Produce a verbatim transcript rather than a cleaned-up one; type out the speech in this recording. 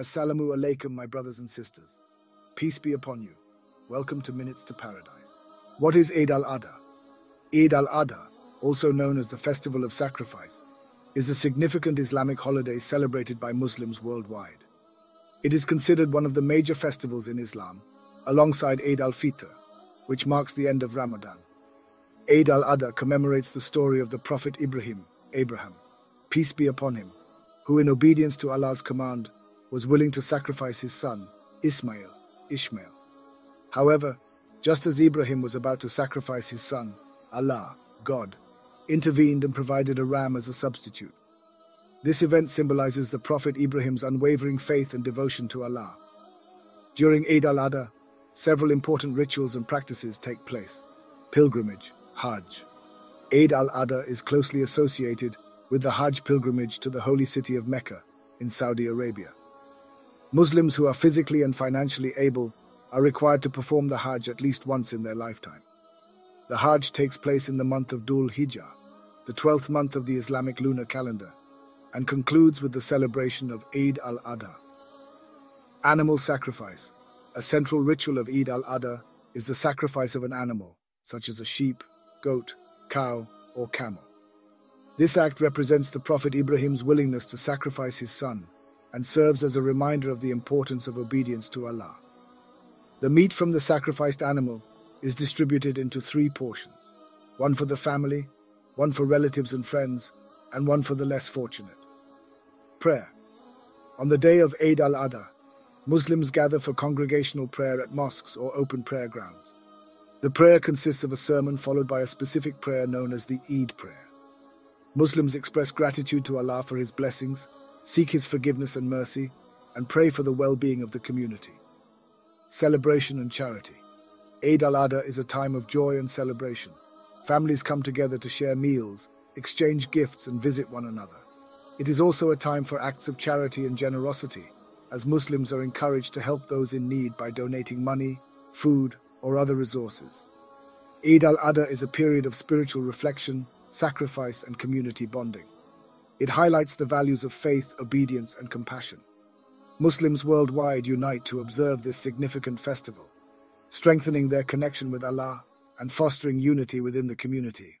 Assalamu alaikum, my brothers and sisters. Peace be upon you. Welcome to Minutes to Paradise. What is Eid al-Adha? Eid al-Adha, also known as the Festival of Sacrifice, is a significant Islamic holiday celebrated by Muslims worldwide. It is considered one of the major festivals in Islam, alongside Eid al-Fitr, which marks the end of Ramadan. Eid al-Adha commemorates the story of the Prophet Ibrahim, Abraham, peace be upon him, who in obedience to Allah's command was willing to sacrifice his son, Ismail, Ishmael. However, just as Ibrahim was about to sacrifice his son, Allah, God, intervened and provided a ram as a substitute. This event symbolizes the Prophet Ibrahim's unwavering faith and devotion to Allah. During Eid al-Adha, several important rituals and practices take place. Pilgrimage, Hajj. Eid al-Adha is closely associated with the Hajj pilgrimage to the holy city of Mecca in Saudi Arabia. Muslims who are physically and financially able are required to perform the Hajj at least once in their lifetime. The Hajj takes place in the month of Dhu al-Hijjah, the twelfth month of the Islamic lunar calendar, and concludes with the celebration of Eid al-Adha. Animal sacrifice. A central ritual of Eid al-Adha is the sacrifice of an animal, such as a sheep, goat, cow, or camel. This act represents the Prophet Ibrahim's willingness to sacrifice his son, and serves as a reminder of the importance of obedience to Allah. The meat from the sacrificed animal is distributed into three portions, one for the family, one for relatives and friends, and one for the less fortunate. Prayer. On the day of Eid al-Adha, Muslims gather for congregational prayer at mosques or open prayer grounds. The prayer consists of a sermon followed by a specific prayer known as the Eid prayer. Muslims express gratitude to Allah for his blessings, seek his forgiveness and mercy, and pray for the well-being of the community. Celebration and charity. Eid al-Adha is a time of joy and celebration. Families come together to share meals, exchange gifts, and visit one another. It is also a time for acts of charity and generosity, as Muslims are encouraged to help those in need by donating money, food, or other resources. Eid al-Adha is a period of spiritual reflection, sacrifice, and community bonding. It highlights the values of faith, obedience, and compassion. Muslims worldwide unite to observe this significant festival, strengthening their connection with Allah and fostering unity within the community.